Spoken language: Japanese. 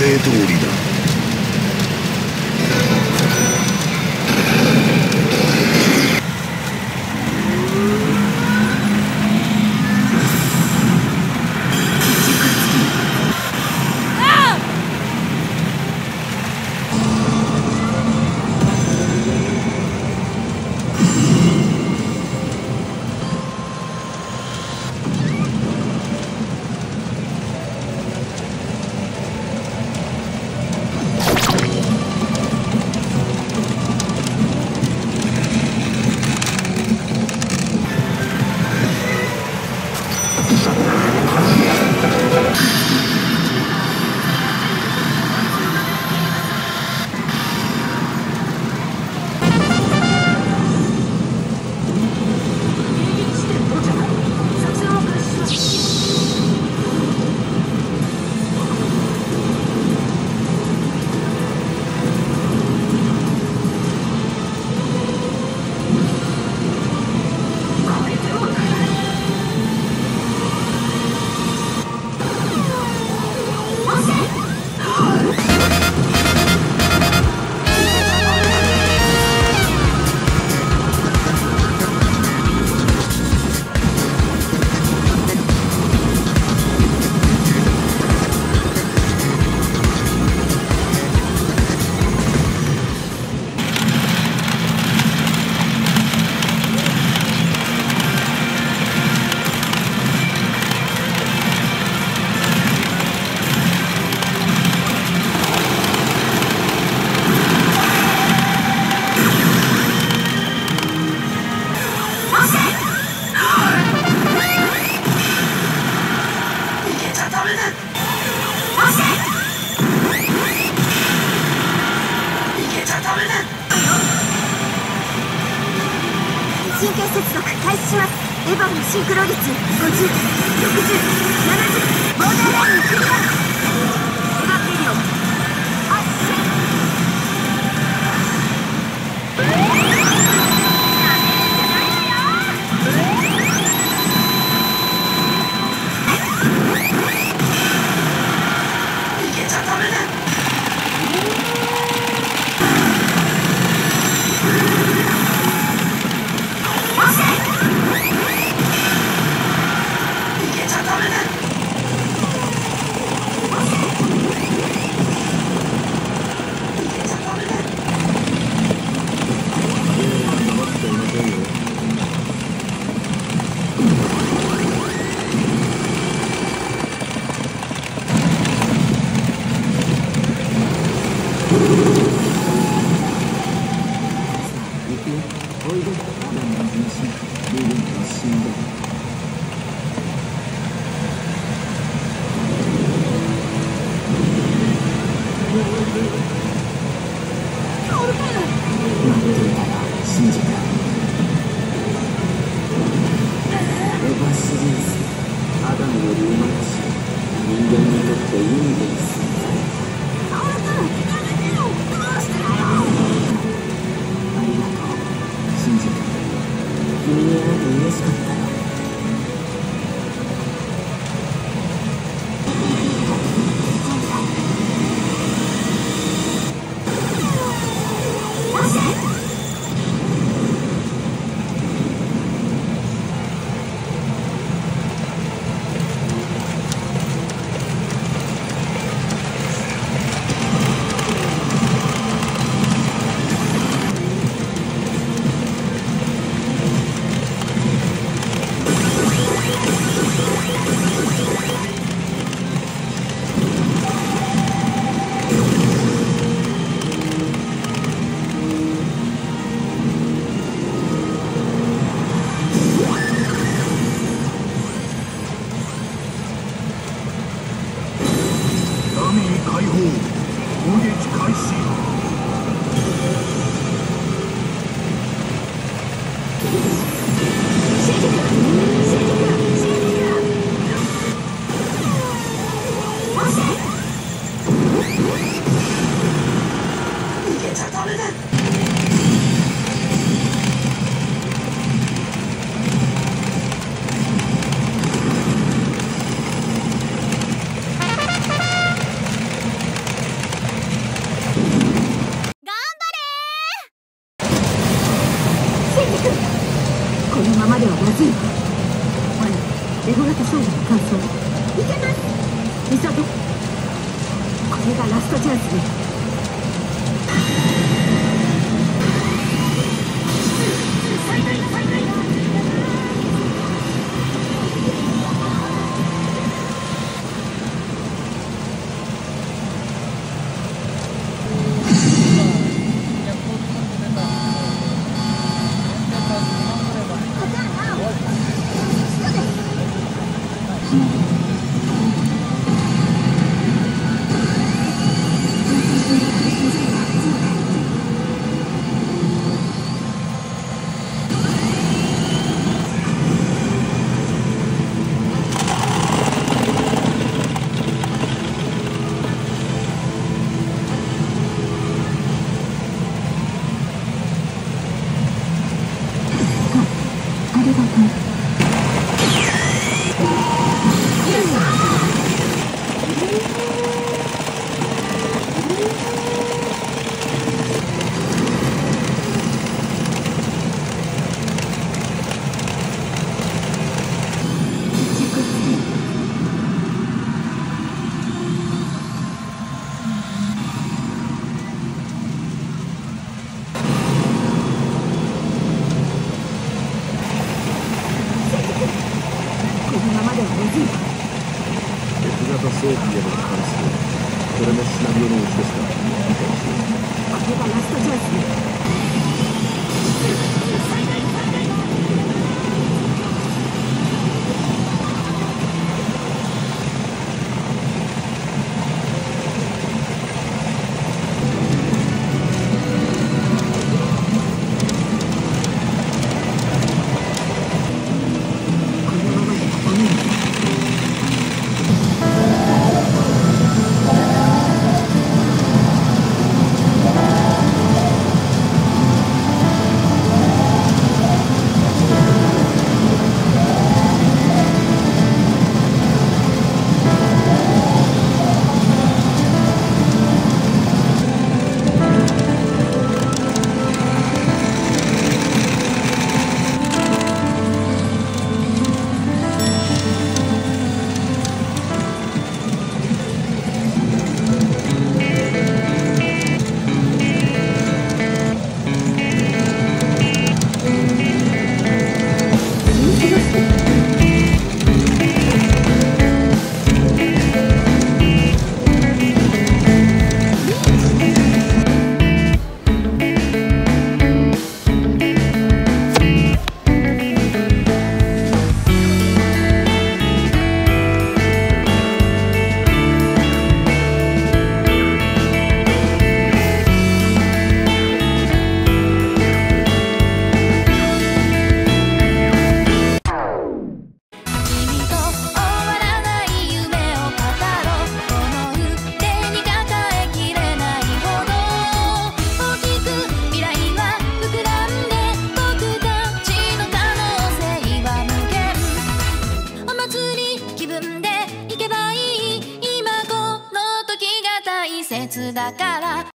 定通りだ。神経接続開始します。エヴァンのシンクロ率 50、60、70、ボーダーラインクリア。エヴァンビリオンミサト、これがラストチャンスね。